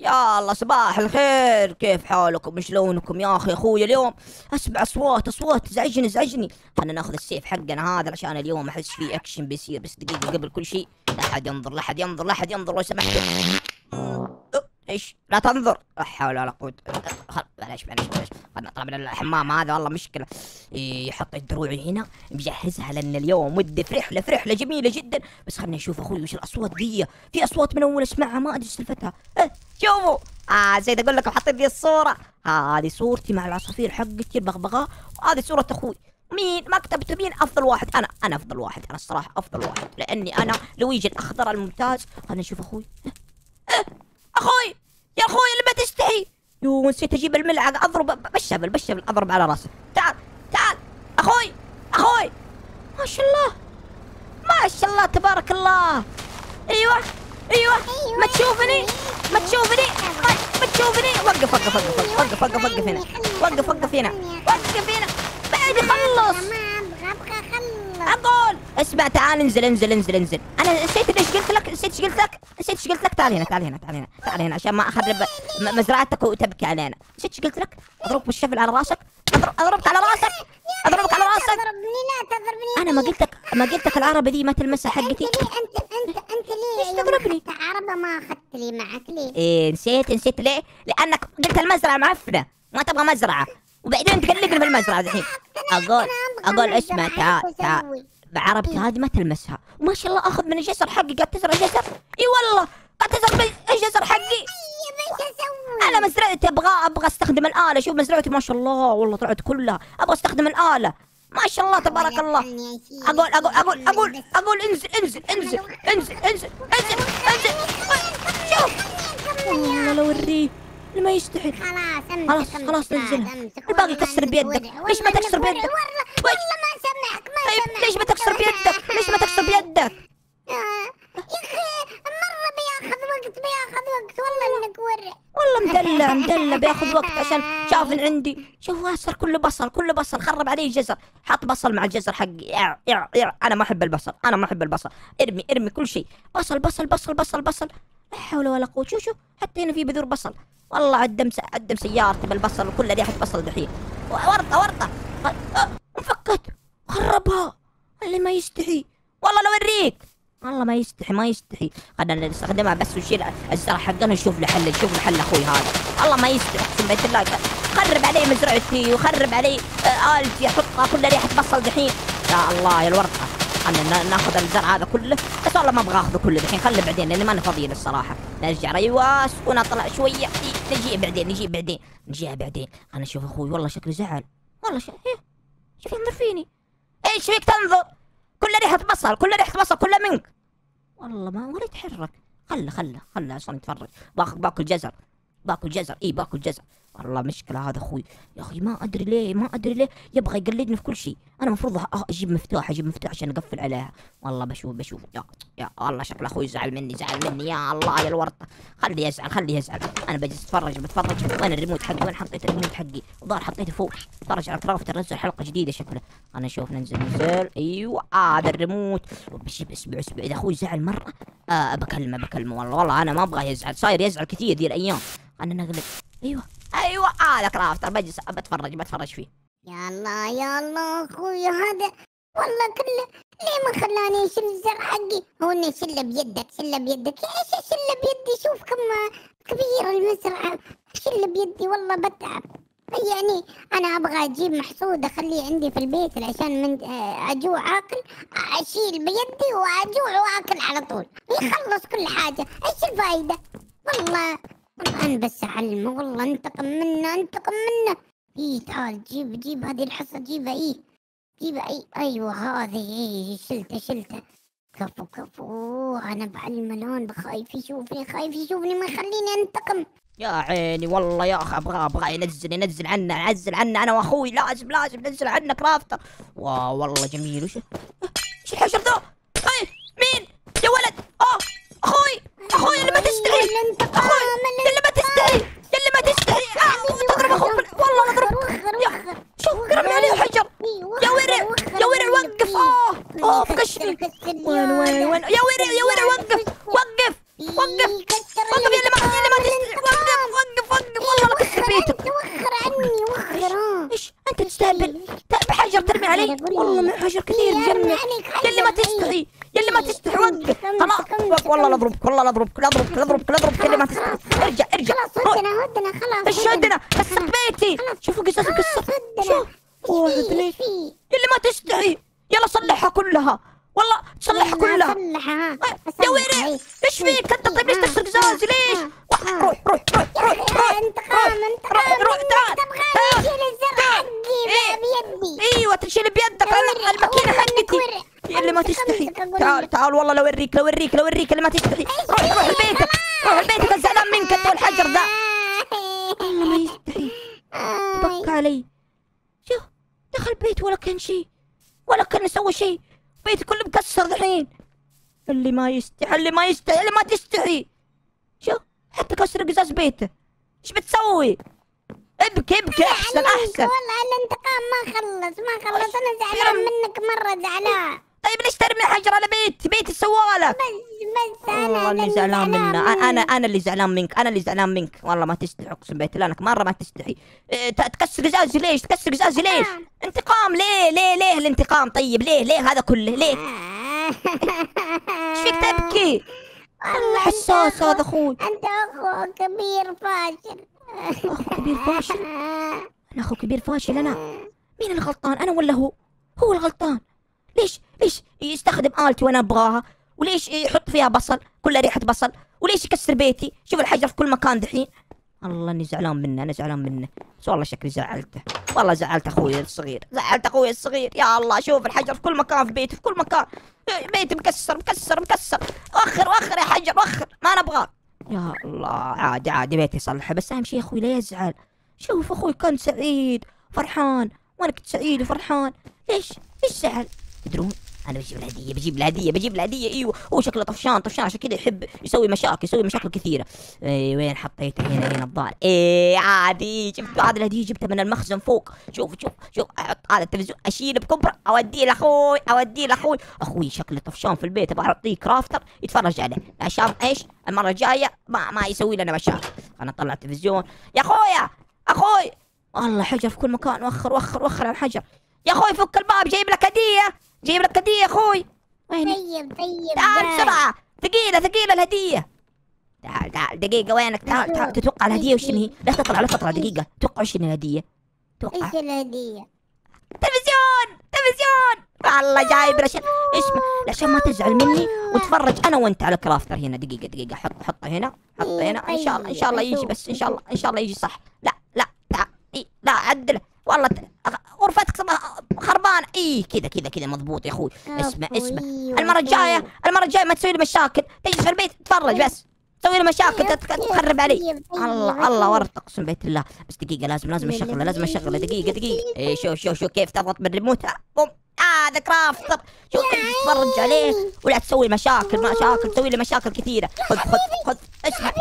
يلا صباح الخير، كيف حالكم؟ شلونكم يا اخي؟ اخوي اليوم اسمع اصوات تزعجني. خلينا ناخذ السيف حقنا هذا عشان اليوم احس في اكشن بيصير. بس دقيقه قبل كل شيء، لا احد ينظر لو سمحتوا. ايش؟ لا تنظر، لا حول ولا قوه. معليش خلنا نطلع من الحمام هذا، والله مشكله. يحط الدروع هنا مجهزها لان اليوم ودي في رحله جميله جدا. بس خلنا نشوف اخوي وش الاصوات ذي. في اصوات من اول اسمعها ما ادري سالفتها. شوفوا زيد اقول لكم، حاطين لي الصوره. هذه صورتي مع العصافير حقتي البغبغاء، وهذه صوره اخوي. مين ما كتبت مين افضل واحد؟ انا افضل واحد، انا الصراحه افضل واحد لاني انا لويجي الاخضر الممتاز. خلنا نشوف اخوي. اخوي يا اخوي اللي ما تستحي، يو نسيت اجيب الملعقه، اضرب بالشبل اضرب على راسه. تعال اخوي ما شاء الله تبارك الله. ايوه ما تشوفني. وقف هنا بعدي خلص. اقول اسمع، تعال انزل. انا نسيت ايش قلت لك. تعال هنا عشان ما اخرب مزرعتك وتبكي علينا. نسيت ايش قلت لك؟ اضربك بالشفل على راسك، اضربك على راسك. تضربني؟ انا ما قلت لك العربه دي ما تلمسها حقتي؟ انت ليه تضربني؟ انت عربه ما اخذت لي معك ليه؟ ايه نسيت ليه؟ لانك قلت المزرعه معفنه، ما تبغى مزرعه، وبعدين تقلقني في المزرعه الحين. اقول اسمع، تعال بعربتي هذه ما تلمسها. وما شاء الله اخذ من الجسر حقي، قاعد تزرع جسر. اي والله قاعد تزرع الجسر حقي. انا مزرعتي ابغى استخدم الاله. شوف مزرعتي ما شاء الله، والله طلعت كلها. ابغى استخدم الاله ما شاء الله تبارك الله. اقول انزل. شوف والله لو اوريك اللي ما يستحي. خلاص انزل، الباقي كسر بيدك. ليش ما تكسر بيدك؟ والله ما سمعك ليش ما تكسر بيدك؟ يا اخي مره بياخذ وقت والله انك ورع. والله مدلع بياخذ وقت عشان شاف عندي. شوف صار كله بصل، خرب علي الجزر. حط بصل مع الجزر حقي. انا ما احب البصل. ارمي كل شيء. بصل. لا حول ولا قوه. شوف حتى هنا في بذور بصل. والله عدم سيارتي بالبصل وكل ريحه بصل دحين. ورطه انفكت خربها. اللي ما يستحي والله لو اوريك. والله ما يستحي. خلينا نستخدمها بس ونشيل الزرع حقنا. نشوف له حل اخوي هذا. والله ما يستحي اقسم بالله، خرب علي مزرعتي وخرب علي آلتي. احطها كل ريحه بصل دحين. يا الله يا الورطه. خلينا ناخذ الزرع هذا كله، بس والله ما ابغى اخذه كله دحين، خليه بعدين لاني ماني فاضي له الصراحه. نرجع ريواس ونطلع شويه، نجيها بعدين. انا اشوف اخوي والله شكله زعل. والله شوف ينظر فيني. ايش فيك تنظر؟ كل ريحه بصل كلها منك. والله ما ولا يتحرك. خله اصلا يتفرج. باكل جزر. والله مشكله هذا اخوي يا اخي. ما ادري ليه يبغى يقلدني في كل شيء. انا المفروض اجيب مفتاح عشان اقفل عليها. والله بشوف يا الله شكل اخوي زعل مني. يا الله يا الورطه. خليه يزعل. انا بجلس بتفرج. وين حطيت الريموت حقي؟ الظاهر حطيته فوق. اتفرج على كرافت، انزل حلقه جديده شكله. انا اشوف ننزل. ايوه هذا الريموت. بجيب اسمع اذا اخوي زعل مره بكلمه. والله انا ما ابغى يزعل، صاير يزعل كثير ذي الايام. انا نغلق. ايوه هذا كرافتر. بجلس بتفرج فيه. يا الله اخوي هذا والله كله. ليه ما خلاني اشيل الزر حقي؟ هو اني شله بيدك. ايش شله بيدي؟ شوف كم كبير المزرعه، شله بيدي والله بتعب. يعني انا ابغى اجيب محصود اخليه عندي في البيت عشان من اجوع اكل، اشيل بيدي واجوع واكل على طول، يخلص كل حاجه. ايش الفائده؟ والله انا بس اعلمه. والله انتقم منه. ايه تعال جيب هذه الحصه، جيبها. ايوه هذه شلته. كفو انا بعلمه الان. خايف يشوفني ما يخليني انتقم. يا عيني والله يا اخي ابغى ينزل عنا انا واخوي. لازم ننزل عنا كرافتر. والله جميل. وش الحشر ذا؟ مين يا ولد؟ اخوي اللي ما تستحي، اللي ما تستحي. تضرب اخوك والله اضرب. شوف رمي عليه حجر. يا ورع وقف. فكشني. وين يا ورع وقف. يا اللي ما تستحي. والله حشرك كثير جنة يلي ما تشتغي يلي ما تشتغي وقف طلعت والله لا اضربك والله لا اضربك لا اضربك لا اضربك لا اضربك يلي ما تشتغي ارجع ارجع خلاص هدنا هدنا خلاص ايش هدنا قصة بيتي شوفوا قصة قصة شوف واحد ليش يلي ما تشتغي يلا صلحها كلها والله تصلحها كلها يا ويري ايش فيك انت طيب ليش تكسر قزازي ليش؟ روح روح روح روح روح انتقام انتقام روح تعال تبغاني اشيل الزرع حقي بيدي ايوه تشيل بيدك انا الماكينه حقتي اللي ما تستحي تعال تعال والله لاوريك لاوريك لاوريك اللي ما تستحي روح روح لبيتك روح لبيتك انا زعلان منك انت والحجر ده والله ما يستحي بك علي شوف دخل بيت ولا كان شيء ولا كان سوى شيء بيتي كله مكسر الحين اللي ما يستحي اللي ما يستحي اللي ما تستحي شوف حتى كسر قزاز بيته ايش بتسوي؟ ابكي ابكي احسن احسن والله الانتقام ما خلص انا زعلان منك مره زعلان طيب ليش ترمي حجر على بيتي سوالك بس والله اني زعلان منه انا اللي زعلان منك انا اللي زعلان منك والله ما تستحي اقسم بالله انك مره ما تستحي تكسر قزازي ليش تكسر قزازي ليش؟ انتقام ليه الانتقام طيب ليه هذا كله ليه؟ ايش فيك تبكي؟ والله حساس هذا اخوي انت اخو كبير فاشل اخو كبير فاشل انا اخو كبير فاشل انا مين الغلطان انا ولا هو الغلطان ليش يستخدم آلتي وانا ابغاها وليش يحط فيها بصل كلها ريحه بصل وليش يكسر بيتي شوف الحجر في كل مكان دحين الله اني زعلان منه انا زعلان منه بس والله شكلي زعلته والله زعلت اخوي الصغير زعلت اخوي الصغير يا الله شوف الحجر في كل مكان في بيتي في كل مكان بيتي مكسر وخر يا حجر وخر ما نبغاه يا الله عادي بيتي صلحه بس اهم شيء اخوي لا يزعل شوف اخوي كان سعيد فرحان وانا كنت سعيد وفرحان ليش زعل تدرون انا بجيب الهديه ايوه هو شكله طفشان عشان كذا يحب يسوي مشاكل كثيره اي وين حطيتها هنا الظاهر اي عادي شفت هذه الهديه جبتها من المخزن فوق شوف احط هذا التلفزيون اشيله بكبره اوديه لاخوي اخوي شكله طفشان في البيت ابغى اعطيه كرافتر يتفرج عليه عشان ايش المره الجايه ما يسوي لنا مشاكل انا اطلع التلفزيون يا اخوي والله حجر في كل مكان وخر على الحجر يا اخوي فك الباب جايب لك هديه يا اخوي طيب تعال بسرعه ثقيله الهديه تعال دقيقه وينك تعال تتوقع الهديه وش هي لا تطلع لا تطلع دقيقه توقع وش الهديه ايش الهديه تلفزيون والله جايب عشان اسمع عشان ما تزعل مني وتفرج انا وانت على كرافتر هنا دقيقه حطه هنا ان شاء الله يجي بس ان شاء الله يجي صح لا تعال لا عدله والله غرفتك خربانه اي كذا مضبوط يا اخوي اسمع المره الجايه ما تسوي لي مشاكل تجلس في البيت تتفرج بس تسوي لي مشاكل تخرب علي الله ورطه اقسم بالله بس دقيقه لازم اشغله دقيقه اي شو كيف تضغط بالريموت بوم هذا كرافتر شو تتفرج عليه ولا تسوي مشاكل تسوي لي مشاكل كثيره خذ اسمع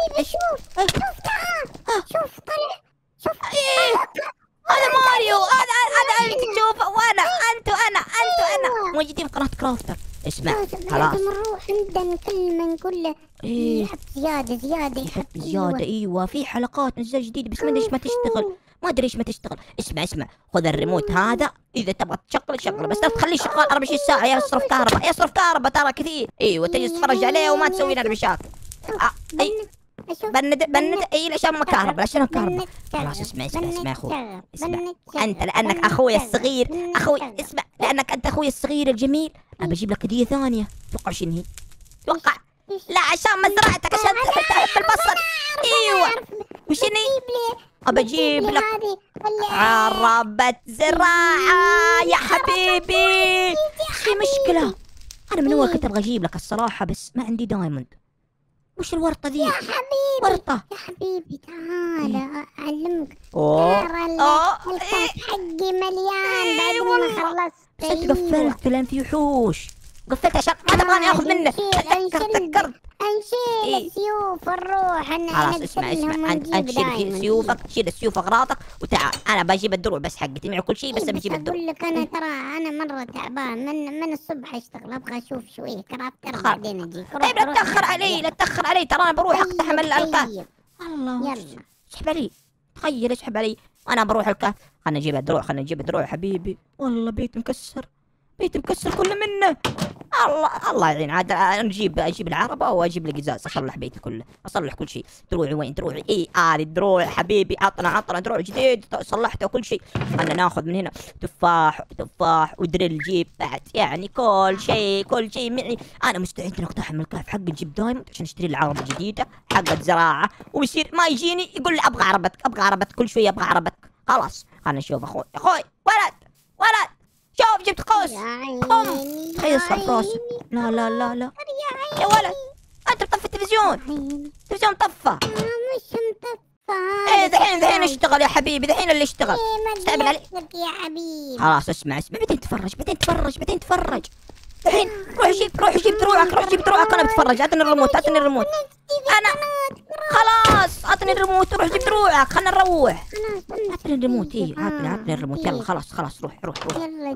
شوف طلع هذا ماريو هذا اللي تشوفه وانا انت وانا موجودين في قناه كرافتر اسمع خلاص نروح عندنا كلمه نقول له يحط زياده ايوه في حلقات نزل جديد بس ما ادري ايش ما تشتغل اسمع خذ الريموت هذا اذا تبغى تشغله بس لا تخليه شغال 24 ساعه يصرف كهرباء ترى كثير ايوه تجي تتفرج عليه وما تسوي لنا مشاكل بند اي عشان كهرباء خلاص اسمع يا اخوي اسمع انت لانك اخوي الصغير اخوي اسمع لانك انت اخوي الصغير الجميل انا بجيب لك هديه ثانيه توقع شنو هي توقع لا عشان مزرعتك عشان تحب البصل ايوه وشنو هي بجيب لك عربة زراعة يا حبيبي في مشكلة انا من اول كنت ابغى اجيب لك الصراحة بس ما عندي دايموند وش الورطة ذي؟ يا حبيبي تعال أعلمك ترى حقي مليان بعد ما خلصت بس أنت قفلت لأن في وحوش قفلت عشان ما تبغاني آخذ منك انشيل السيوف والروح خلاص اسمع انت شيل سيوفك اغراضك وتعال انا بجيب الدروع بس حقتي معي كل شيء بس بجيب الدروع اقول لك انا ترى انا مره تعبان من الصبح اشتغل ابغى اشوف شويه كرافتر بعدين اجيك طيب لا تاخر علي ترى انا بروح اقتحم الالقاب الله يلا اسحب علي تخيل اسحب علي انا بروح الكهف. خلنا نجيب الدروع، خلنا نجيب الدروع يا حبيبي. والله بيت مكسر، بيت مكسر كله منه. الله الله يعين. عاد اجيب العربه واجيب القزاز، اصلح بيتي كله، اصلح كل شيء. دروعي وين؟ دروعي اي هذه الدروع حبيبي. عطنا دروع جديد صلحته وكل شيء. خلنا ناخذ من هنا تفاح ودريل. جيب بعد يعني كل شيء معي. انا مستعد اني اقتحم من الكهف حق نجيب دايموند عشان اشتري العربه الجديده حقت زراعه، ويصير ما يجيني يقول لي ابغى عربتك ابغى عربتك، كل شويه ابغى عربتك. خلاص خلنا نشوف. اخوي ولد شوف جبت قوس. قم تخيل صف راسك. لا لا لا لا يا ولد، انت مطفي التلفزيون. التلفزيون مطفى. مش مطفى. ايه دحين اشتغل يا حبيبي، دحين اللي اشتغل. استقبل عليك يا حبيبي. خلاص اسمع بعدين تفرج. دحين روح جيب دروعك، انا بتفرج. اعطني الريموت. انا خلاص اعطني الريموت وروح جيب دروعك. خلنا نروح. اعطني الريموت. ايه اعطني الريموت. يلا خلاص روح. يلا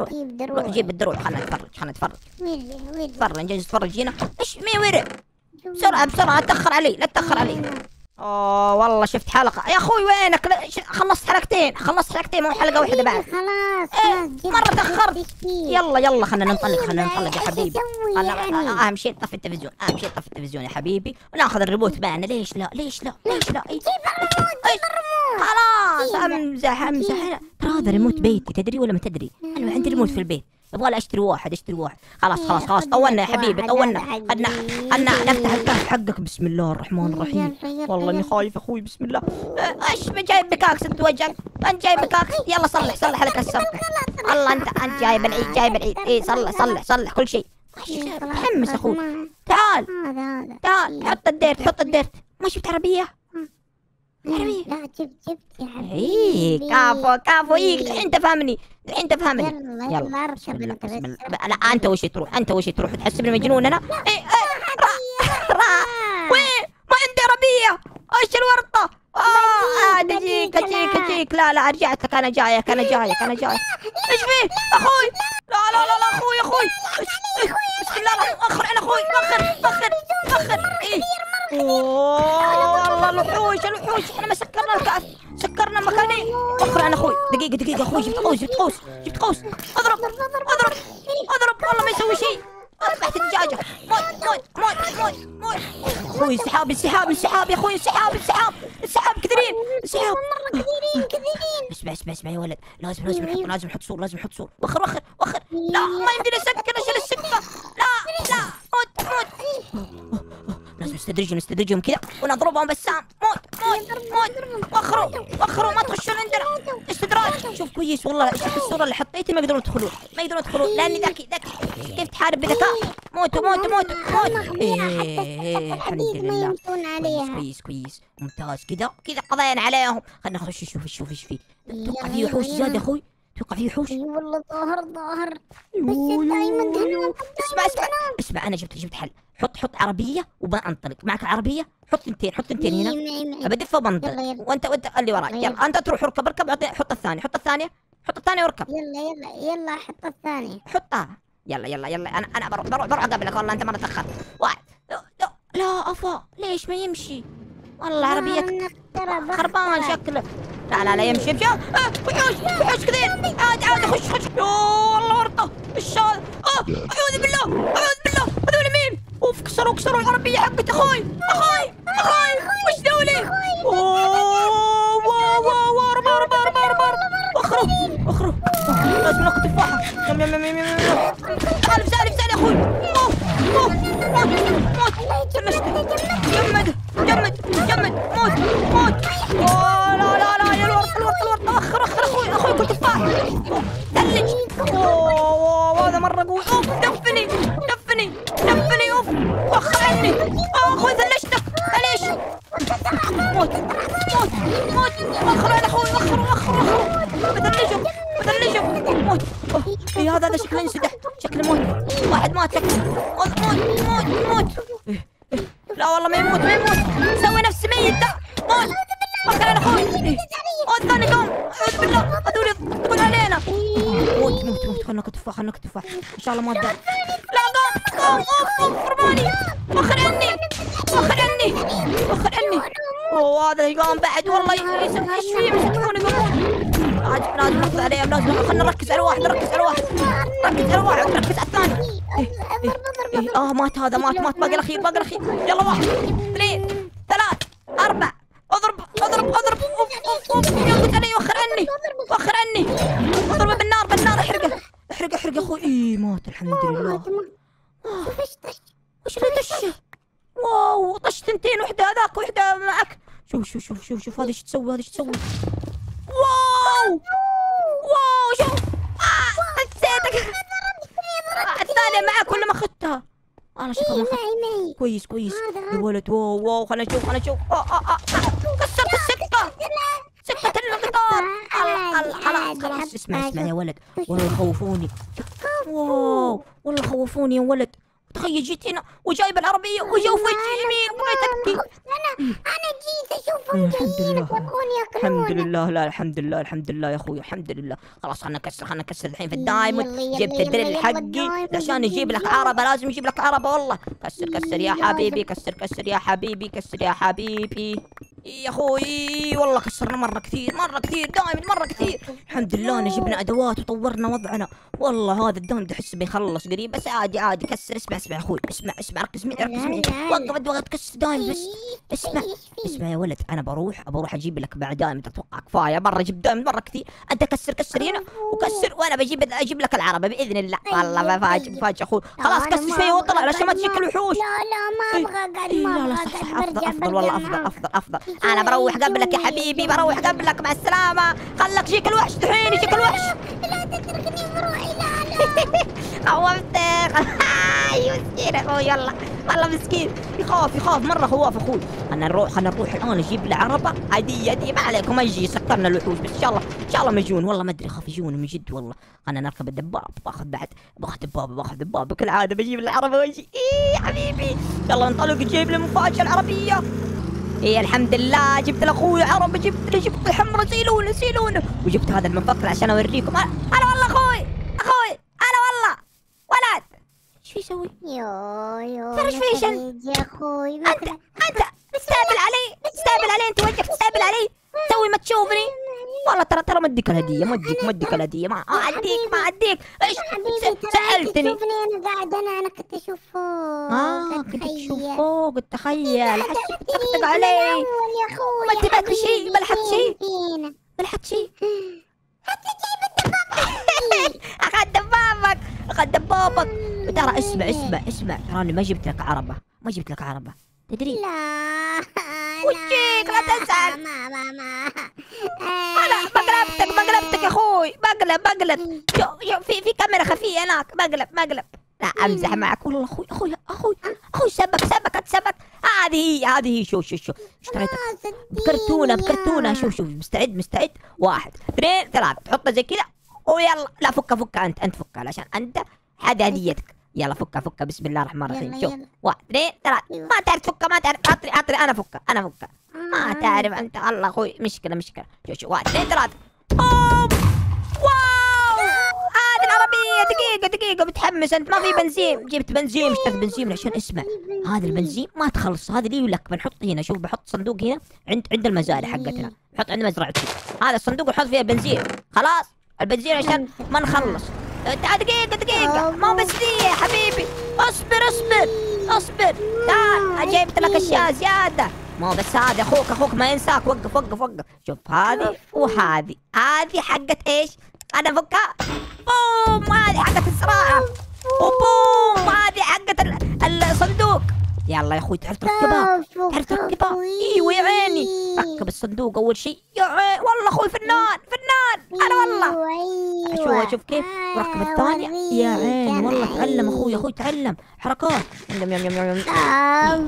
جيب دروع. روح جيب الدروع. خلنا نتفرج. تفرج جاي تتفرج هنا. ايش مين ورع؟ بسرعه لا تاخر علي. اوه والله شفت حلقه يا اخوي. وينك؟ خلصت حلقتين، مو حلقه واحده بعد. خلاص مره تاخرت. يلا خلينا ننطلق يا حبيبي. اهم شيء نطفي التلفزيون، يا حبيبي، وناخذ الريموت معنا. ليش لا؟ جيب الريموت. خلاص امزح انا، ترى هذا ريموت بيتي، تدري ولا ما تدري؟ انا عندي ريموت في البيت، ابغى اشتري واحد. خلاص طولنا يا حبيبي، خلنا نفتح الكهف حقك. بسم الله الرحمن الرحيم. والله اني خايف اخوي. بسم الله. ايش جايب بكاكس انت وجهك؟ انت جايب بكاكس. يلا صلح لك السطح. الله انت جايب العيد. اي صلح كل شيء. متحمس اخوي. تعال حط الديرت. ما شفت عربيه؟ لا جبت يا حبيبي. ايه كافو. ايه الحين تفهمني. يلا بسم الله. لا انت وش تروح تحسبني مجنون انا؟ ايه وين ما عندي عربيه. ايش الورطه؟ اجيك. لا رجعت لك. انا جايك. ايش فيه اخوي؟ لا اخوي. بسم الله الرحمن الرحيم. اخر انا اخوي. اخر ايه. والله الوحوش. احنا سكرنا الكأس، سكرنا مكاني. اخر انا اخوي. دقيقه اخوي. جبت قوس. اضرب. والله ما يسوي شيء. اذبحت الدجاجه. موت. اخوي انسحاب يا اخوي. انسحاب كثيرين. مره كثيرين. اسمع يا ولد، لازم نحط سور، واخر. لا ما يمديني اسكر، اشيل السقفه. لا موت. لازم نستدرجهم كذا ونضربهم بسام. موت. وخروا ما تخشون عندنا. استدراج. شوف كويس والله. شوف الصوره اللي حطيتها ما يقدرون يدخلون لاني ذكي. كيف تحارب بذكاء؟ موتوا. ايه الحمد لله. كويس ممتاز. كذا قضينا عليهم. خلينا نخش نشوف ايش فيه. اتوقع في وحوش زاد يا اخوي. اي والله ظاهر. بس الدايموند هنا. اسمع انا جبت حل. حط عربيه وبنطلق معك. عربيه حط ثنتين هنا، بدفه وبنطلق. وانت اللي وراك. يلا انت تروح اركب. حط الثانيه واركب. يلا حط الثانيه. حطها. يلا انا بروح اقابلك. والله انت مره تاخرت. واحد. لا افا ليش ما يمشي؟ والله عربيتك خربان شكله. لا يمشي. وحوش كثير. عاد خش. والله ورطه. ايش هذا؟ اعوذ بالله. هذول مين؟ اوف كسروا العربيه حقت اخوي. وش ذولي؟ واو ربار. اخرب لازم ناخذ تفاحه. سالف اخوي. موت. جمد. موت. لا يا الورطه. اخر اخوي كل تفاح. ثلج. هذا مره قوي. دفني. اوف وخرني. اخوي ثلجتك. معليش. موت. اخر. بدلجهم. موت. إيه هذا شكله انسدح. شكله موت. واحد مات شكله. موت. لا والله ما يموت. مسوي نفسي ميت ده. موت. اخر انا اخوي. الثاني قام. اعوذ بالله. هذول يضحكون علينا. موت. خلنا نكتفها. ان شاء الله ما تضيع. لا قام. اوف رماني. وخر عني. وهذا يقام بعد والله ايش فيه مسكون يقول لازم نركز عليهم لازم خلينا نركز على واحد نركز على واحد نركز على واحد نركز على الثاني مات هذا مات باقي الاخير باقي الاخير يلا واحد اثنين ثلاث اربع اضرب ياخذ علي وخر عني اضربه بالنار احرقه احرق يا اخوي اي مات الحمد لله وش اللي دشه واو طش ثنتين وحده هذاك وحده معك شوف هذه ايش تسوي واو شوف نسيتك الثانية معك ولا ما اخذتها؟ انا شكلها ما اخذتها كويس يا ولد واو خلنا نشوف كسرت سكة القطار خلاص اسمع يا ولد والله خوفوني واو والله خوفوني يا ولد تخيل جيت هنا وجايب العربية وجاوا في وجهي يمين بغيت ابكي انا جيت اشوفهم جايين يطلقون ياكلون الحمد لله يا اخوي الحمد لله خلاص خلنا نكسر الحين في الدايموند جبت الدريل حقي عشان يجيب لك عربة لازم يجيب لك عربة والله كسر يا حبيبي يا اخوي والله كسرنا مرة كثير دايموند الحمد لله إن جبنا ادوات وطورنا وضعنا والله هذا الدايموند احس بيخلص قريب بس عادي كسر اسمع اخوي اسمع ركز معي وقف ابغى تكسر دايموند بس اسمع يا ولد انا بروح اجيب لك بعد دايموند اتوقع كفايه مره اجيب دايموند مره كثير انت كسر هنا وكسر وانا اجيب لك العربه باذن الله والله بفاجئ اخوي خلاص كسر شوي وطلع عشان ما تشكل وحوش لا ما ابغى افضل والله افضل انا بروح قبلك يا حبيبي بروح قبلك مع السلامه خلك شكل وحش دحين شكل وحش لا تتركني وروحي لا خوفتك ايوه مسكين اخوي والله مسكين يخاف مره خواف اخوي خلنا نروح الان نجيب له عربه عاديه ما عليكم يجي سكرنا الوحوش بس ان شاء الله ما يجون والله ما ادري خاف يجون من جد والله انا نركب الدباب باخذ دبابه كالعاده بجيب له العربه ويجي اي حبيبي يلا انطلق جيب لي مفاجاه العربيه ايه الحمد لله جبت لاخوي عربه جبت حمرة سيلونه وجبت هذا المنفقر عشان اوريكم انا والله اخوي والله ولد ايش في يسوي؟ ترى ايش في يا اخوي انت تستهبل علي انت وجهك تستهبل علي توي ما تشوفني والله ترى ما اديك الهديه ما اديك ايش سالتني انا قاعد انا كنت اشوف فوق كنت اشوف فوق تخيل حسيت علي يا اخوي ما انتبهت لشيء ما لحقت شيء حتى جايب الدبابه اخذ دبابك ترى اسمع تراني ما جبت لك عربه تدري لا وجهك لا تزعل انا بقلبتك يا اخوي بقلب في كاميرا خفيه هناك بقلب لا امزح معك والله اخوي سبك هذه هي شوف اشتريتها بكرتونه شوف مستعد 1 2 3 تحطها زي كذا ويلا لا فكها انت فكها عشان انت هديتك يلا فكها بسم الله الرحمن الرحيم شوف 1 2 3 ما تعرف تفكها ما تعرف عطري انا فكها ما تعرف انت الله اخوي مشكله شوف 1 2 3 واو هذه العربيه دقيقه متحمس انت ما في بنزين جبت بنزين اشتريت بنزين عشان اسمع هذا البنزين ما تخلص هذا لي ولك بنحط هنا شوف بحط صندوق هنا عند المزارع حقتنا بحط عند مزرعتي هذا الصندوق نحط فيه بنزين خلاص البنزين عشان ما نخلص دقيقة ما بس دي يا حبيبي اصبر تعال جبت لك اشياء زيادة ما بس هذا اخوك ما ينساك وقف شوف هذه وهذه هذه حقت ايش؟ انا فكها بوم هذه حقت الزراعة وبوم هذه حقت الصندوق يلا يا اخوي تعرف تركبها ايوه يا عيني ركب الصندوق اول شيء يا عيني والله اخوي فنان انا والله شوف كيف ركب الثانيه يا عيني والله تعلم اخوي تعلم حركات يم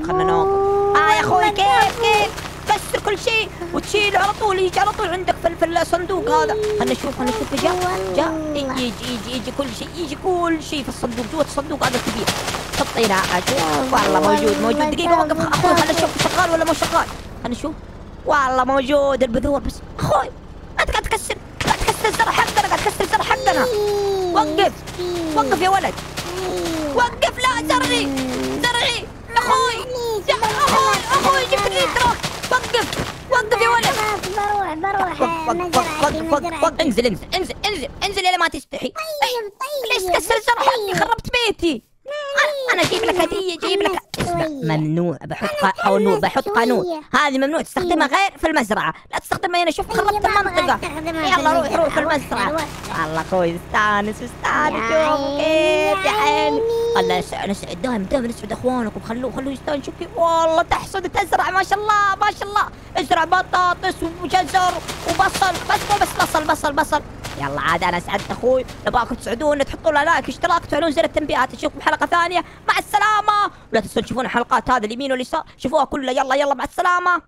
خلنا ناكل يا اخوي كيف كسر كل شيء وتشيله على طول عندك في الصندوق هذا خلنا نشوف جاء يجي كل شيء في الصندوق جوه الصندوق هذا كبير حطينا والله موجود دقيقه وقف اخوي خلنا نشوف شغال ولا مو شغال خلنا نشوف والله موجود البذور بس اخوي انت قاعد تكسر الزرع حقنا وقف يا ولد وقف لا زرعي اخوي جبت لي تراك وقف يا ولد. بروح وقف انزل انزل انزل انزل انزل الى ما تستحي. طيب ليش تكسر زرع؟ خربت بيتي. انا اجيب لك هديه، اجيب لك. ممنوع بحط قانون، هذه ممنوع تستخدمها غير في المزرعه، لا تستخدمها هنا. شوف خربت المنطقه. يلا روح روح في المزرعه. والله اخوي استانس استانس. شوفوا كيف يا عيني. الله نسعد دائما دائما، نسعد اخوانكم، خلوه يستانس. شوف كيف والله تحصد تزرع، ما شاء الله ما شاء الله. ازرع بطاطس وجزر وبصل، بس بصل. يلا عاد انا سعدت اخوي. نبغاكم تسعدون، تحطوا له لايك واشتراك وتفعلون زر التنبيهات. نشوفكم حلقه ثانيه، مع السلامه. ولا تنسون تشوفون الحلقات هذا اليمين واليسار، شوفوها كلها. يلا مع السلامه.